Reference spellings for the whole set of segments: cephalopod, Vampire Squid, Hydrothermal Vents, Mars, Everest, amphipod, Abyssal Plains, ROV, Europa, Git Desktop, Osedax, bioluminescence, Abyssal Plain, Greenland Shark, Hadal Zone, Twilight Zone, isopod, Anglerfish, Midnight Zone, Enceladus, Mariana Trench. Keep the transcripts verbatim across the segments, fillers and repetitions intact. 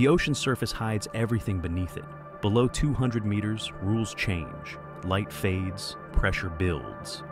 The ocean surface hides everything beneath it. Below two hundred meters, rules change. Light fades, pressure builds.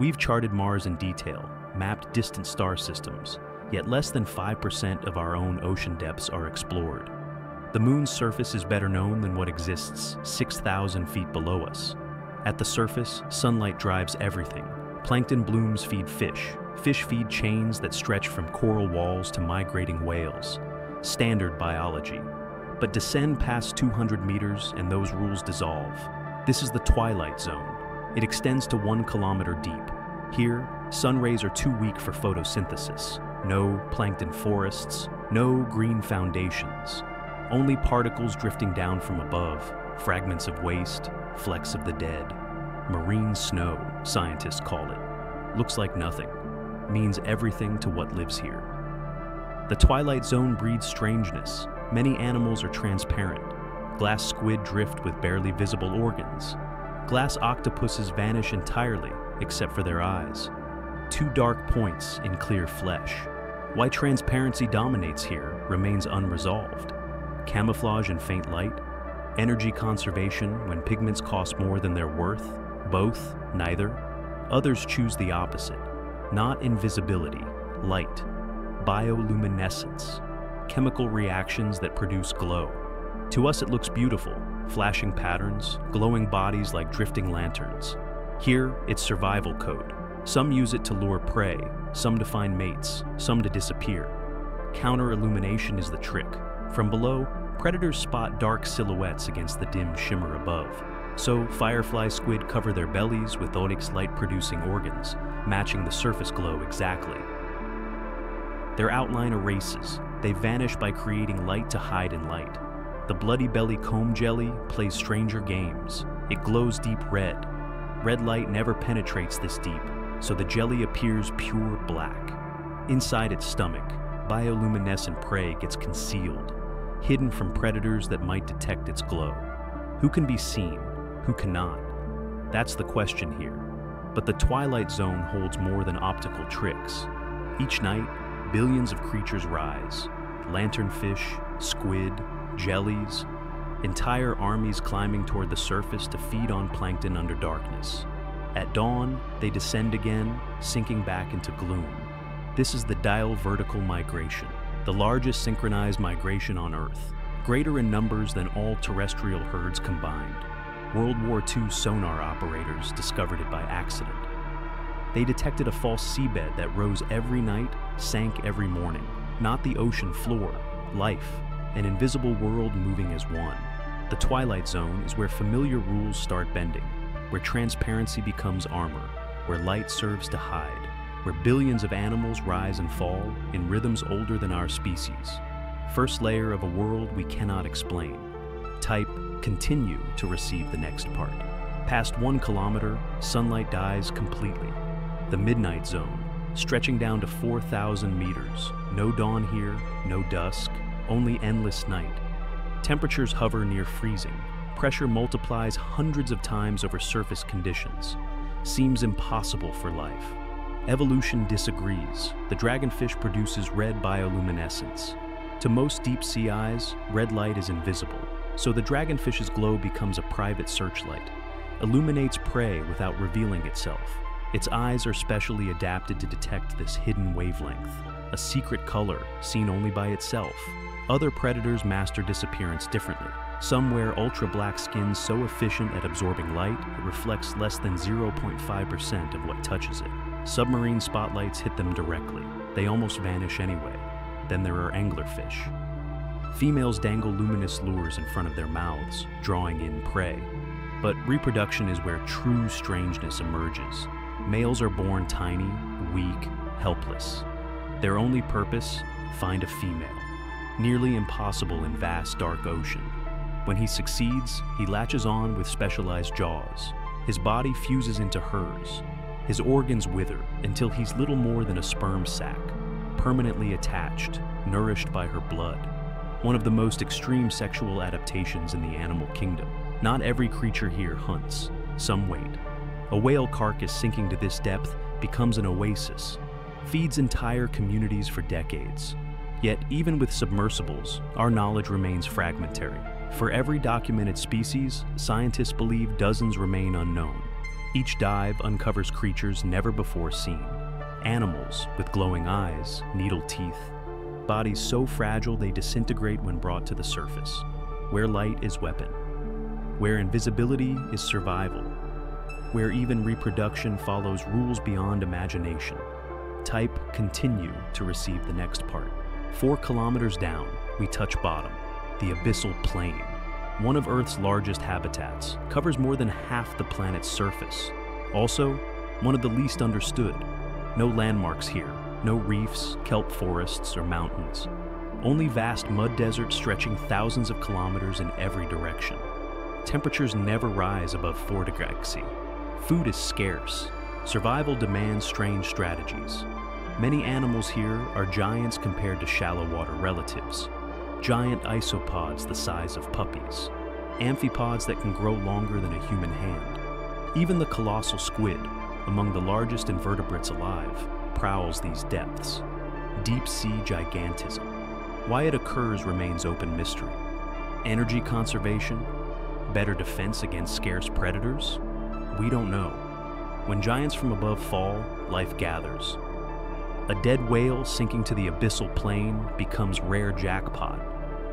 We've charted Mars in detail, mapped distant star systems, yet less than five percent of our own ocean depths are explored. The moon's surface is better known than what exists six thousand feet below us. At the surface, sunlight drives everything. Plankton blooms feed fish. Fish feed chains that stretch from coral walls to migrating whales. Standard biology. But descend past two hundred meters and those rules dissolve. This is the Twilight Zone. It extends to one kilometer deep. Here, sun rays are too weak for photosynthesis. No plankton forests, no green foundations. Only particles drifting down from above, fragments of waste, flecks of the dead. Marine snow, scientists call it. Looks like nothing, means everything to what lives here. The Twilight Zone breeds strangeness. Many animals are transparent. Glass squid drift with barely visible organs. Glass octopuses vanish entirely, except for their eyes. Two dark points in clear flesh. Why transparency dominates here remains unresolved. Camouflage and faint light, energy conservation when pigments cost more than their worth, both, neither. Others choose the opposite. Not invisibility, light, bioluminescence, chemical reactions that produce glow. To us it looks beautiful, flashing patterns, glowing bodies like drifting lanterns. Here, it's survival code. Some use it to lure prey, some to find mates, some to disappear. Counter-illumination is the trick. From below, predators spot dark silhouettes against the dim shimmer above. So, firefly squid cover their bellies with onyx light-producing organs, matching the surface glow exactly. Their outline erases. They vanish by creating light to hide in light. The bloody belly comb jelly plays stranger games. It glows deep red. Red light never penetrates this deep, so the jelly appears pure black. Inside its stomach, bioluminescent prey gets concealed, hidden from predators that might detect its glow. Who can be seen? Who cannot? That's the question here. But the Twilight Zone holds more than optical tricks. Each night, billions of creatures rise. Lanternfish, squid, jellies, entire armies climbing toward the surface to feed on plankton under darkness. At dawn, they descend again, sinking back into gloom. This is the dial vertical migration, the largest synchronized migration on Earth, greater in numbers than all terrestrial herds combined. World War Two sonar operators discovered it by accident. They detected a false seabed that rose every night, sank every morning, not the ocean floor, life, an invisible world moving as one. The Twilight Zone is where familiar rules start bending, where transparency becomes armor, where light serves to hide, where billions of animals rise and fall in rhythms older than our species. First layer of a world we cannot explain. Type continue to receive the next part. Past one kilometer, sunlight dies completely. The Midnight Zone, stretching down to four thousand meters. No dawn here, no dusk, only endless night. Temperatures hover near freezing. Pressure multiplies hundreds of times over surface conditions. Seems impossible for life. Evolution disagrees. The dragonfish produces red bioluminescence. To most deep sea eyes, red light is invisible, so the dragonfish's glow becomes a private searchlight. Illuminates prey without revealing itself. Its eyes are specially adapted to detect this hidden wavelength, a secret color seen only by itself. Other predators master disappearance differently. Some wear ultra-black skin so efficient at absorbing light, it reflects less than zero point five percent of what touches it. Submarine spotlights hit them directly. They almost vanish anyway. Then there are anglerfish. Females dangle luminous lures in front of their mouths, drawing in prey. But reproduction is where true strangeness emerges. Males are born tiny, weak, helpless. Their only purpose? Find a female. Nearly impossible in vast dark ocean. When he succeeds, he latches on with specialized jaws. His body fuses into hers. His organs wither until he's little more than a sperm sac, permanently attached, nourished by her blood. One of the most extreme sexual adaptations in the animal kingdom. Not every creature here hunts, some wait. A whale carcass sinking to this depth becomes an oasis, feeds entire communities for decades. Yet even with submersibles, our knowledge remains fragmentary. For every documented species, scientists believe dozens remain unknown. Each dive uncovers creatures never before seen. Animals with glowing eyes, needle teeth, bodies so fragile they disintegrate when brought to the surface. Where light is weapon, where invisibility is survival, where even reproduction follows rules beyond imagination. Type continue to receive the next part. Four kilometers down, we touch bottom. The Abyssal Plain, one of Earth's largest habitats, covers more than half the planet's surface. Also, one of the least understood. No landmarks here, no reefs, kelp forests, or mountains. Only vast mud deserts stretching thousands of kilometers in every direction. Temperatures never rise above four degrees Celsius. Food is scarce. Survival demands strange strategies. Many animals here are giants compared to shallow water relatives. Giant isopods the size of puppies. Amphipods that can grow longer than a human hand. Even the colossal squid, among the largest invertebrates alive, prowls these depths. Deep sea gigantism. Why it occurs remains open mystery. Energy conservation? Better defense against scarce predators? We don't know. When giants from above fall, life gathers. A dead whale sinking to the Abyssal Plain becomes rare jackpot.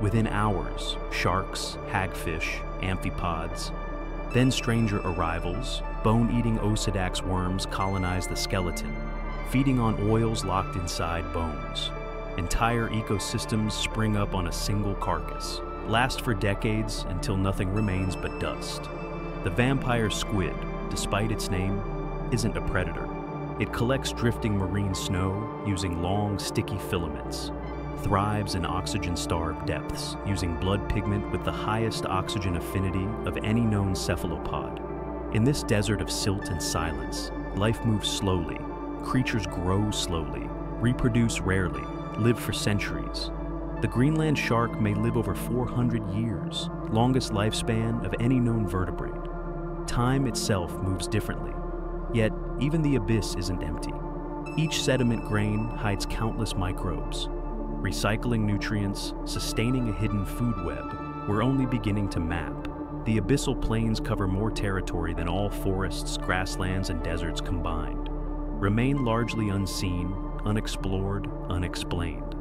Within hours, sharks, hagfish, amphipods. Then stranger arrivals, bone-eating Osedax worms colonize the skeleton, feeding on oils locked inside bones. Entire ecosystems spring up on a single carcass, last for decades until nothing remains but dust. The vampire squid, despite its name, isn't a predator. It collects drifting marine snow using long, sticky filaments, thrives in oxygen-starved depths using blood pigment with the highest oxygen affinity of any known cephalopod. In this desert of silt and silence, life moves slowly, creatures grow slowly, reproduce rarely, live for centuries. The Greenland shark may live over four hundred years, longest lifespan of any known vertebrate. Time itself moves differently, yet even the abyss isn't empty. Each sediment grain hides countless microbes, recycling nutrients, sustaining a hidden food web we're only beginning to map. The abyssal plains cover more territory than all forests, grasslands, and deserts combined. Remain largely unseen, unexplored, unexplained.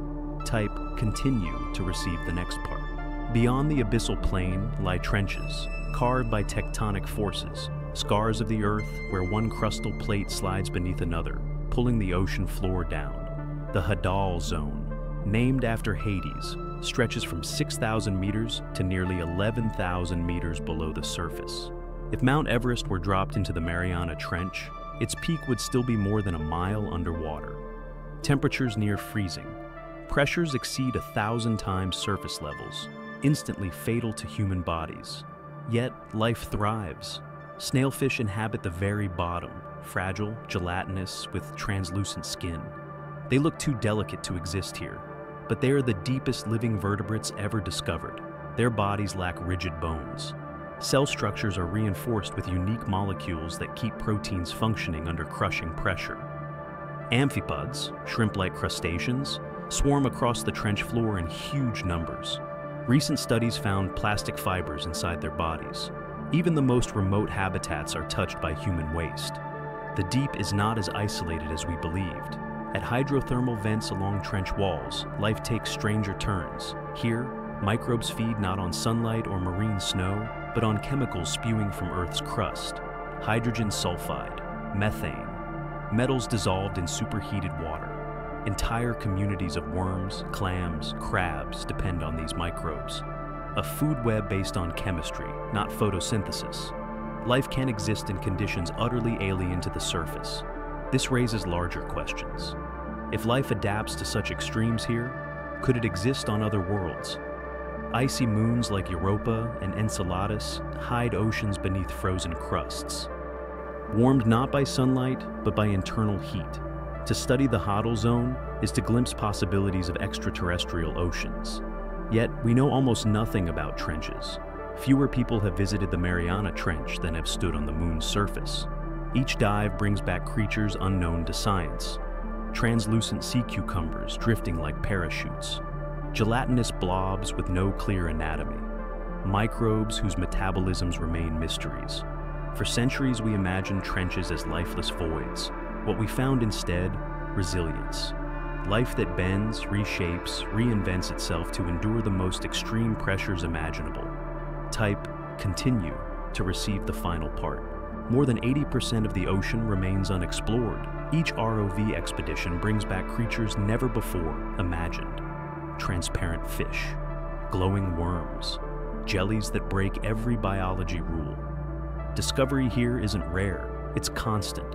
Type continue to receive the next part. Beyond the abyssal plain lie trenches, carved by tectonic forces, scars of the earth where one crustal plate slides beneath another, pulling the ocean floor down. The Hadal Zone, named after Hades, stretches from six thousand meters to nearly eleven thousand meters below the surface. If Mount Everest were dropped into the Mariana Trench, its peak would still be more than a mile underwater. Temperatures near freezing. Pressures exceed a thousand times surface levels, instantly fatal to human bodies. Yet, life thrives. Snailfish inhabit the very bottom, fragile, gelatinous, with translucent skin. They look too delicate to exist here, but they are the deepest living vertebrates ever discovered. Their bodies lack rigid bones. Cell structures are reinforced with unique molecules that keep proteins functioning under crushing pressure. Amphipods, shrimp-like crustaceans, swarm across the trench floor in huge numbers. Recent studies found plastic fibers inside their bodies. Even the most remote habitats are touched by human waste. The deep is not as isolated as we believed. At hydrothermal vents along trench walls, life takes stranger turns. Here, microbes feed not on sunlight or marine snow, but on chemicals spewing from Earth's crust. Hydrogen sulfide, methane, metals dissolved in superheated water. Entire communities of worms, clams, crabs depend on these microbes. A food web based on chemistry, not photosynthesis. Life can't exist in conditions utterly alien to the surface. This raises larger questions. If life adapts to such extremes here, could it exist on other worlds? Icy moons like Europa and Enceladus hide oceans beneath frozen crusts, warmed not by sunlight, but by internal heat. To study the Hadal Zone is to glimpse possibilities of extraterrestrial oceans. Yet, we know almost nothing about trenches. Fewer people have visited the Mariana Trench than have stood on the moon's surface. Each dive brings back creatures unknown to science. translucent sea cucumbers drifting like parachutes, gelatinous blobs with no clear anatomy, microbes whose metabolisms remain mysteries. For centuries, we imagined trenches as lifeless voids. What we found instead, resilience. Life that bends, reshapes, reinvents itself to endure the most extreme pressures imaginable. Type continue to receive the final part. More than eighty percent of the ocean remains unexplored. Each R O V expedition brings back creatures never before imagined. Transparent fish, glowing worms, jellies that break every biology rule. Discovery here isn't rare, it's constant.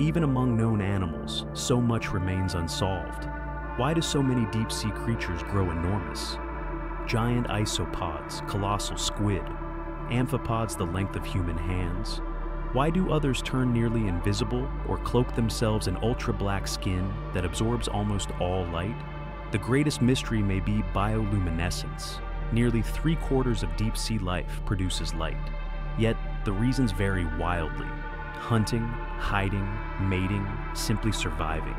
Even among known animals, so much remains unsolved. Why do so many deep-sea creatures grow enormous? Giant isopods, colossal squid, amphipods the length of human hands. Why do others turn nearly invisible or cloak themselves in ultra-black skin that absorbs almost all light? The greatest mystery may be bioluminescence. Nearly three-quarters of deep-sea life produces light. Yet, the reasons vary wildly. Hunting, hiding, mating, simply surviving.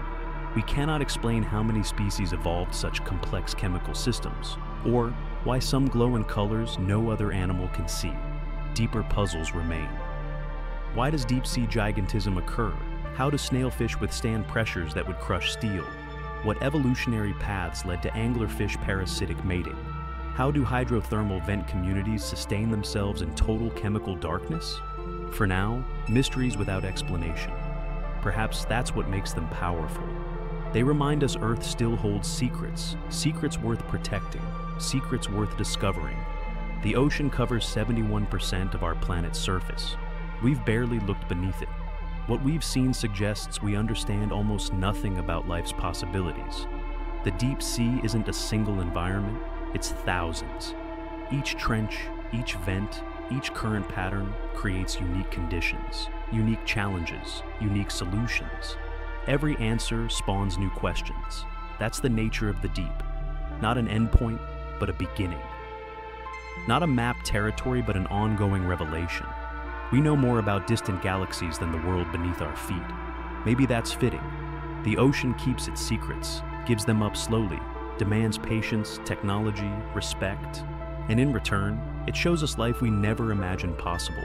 We cannot explain how many species evolved such complex chemical systems, or why some glow in colors no other animal can see. Deeper puzzles remain. Why does deep-sea gigantism occur? How do snailfish withstand pressures that would crush steel? What evolutionary paths led to anglerfish parasitic mating? How do hydrothermal vent communities sustain themselves in total chemical darkness? For now, mysteries without explanation. Perhaps that's what makes them powerful. They remind us Earth still holds secrets, secrets worth protecting, secrets worth discovering. The ocean covers seventy-one percent of our planet's surface. We've barely looked beneath it. What we've seen suggests we understand almost nothing about life's possibilities. The deep sea isn't a single environment. It's thousands. Each trench, each vent, each current pattern creates unique conditions, unique challenges, unique solutions. Every answer spawns new questions. That's the nature of the deep. Not an endpoint, but a beginning. Not a mapped territory, but an ongoing revelation. We know more about distant galaxies than the world beneath our feet. Maybe that's fitting. The ocean keeps its secrets, gives them up slowly, demands patience, technology, respect, and in return, it shows us life we never imagined possible.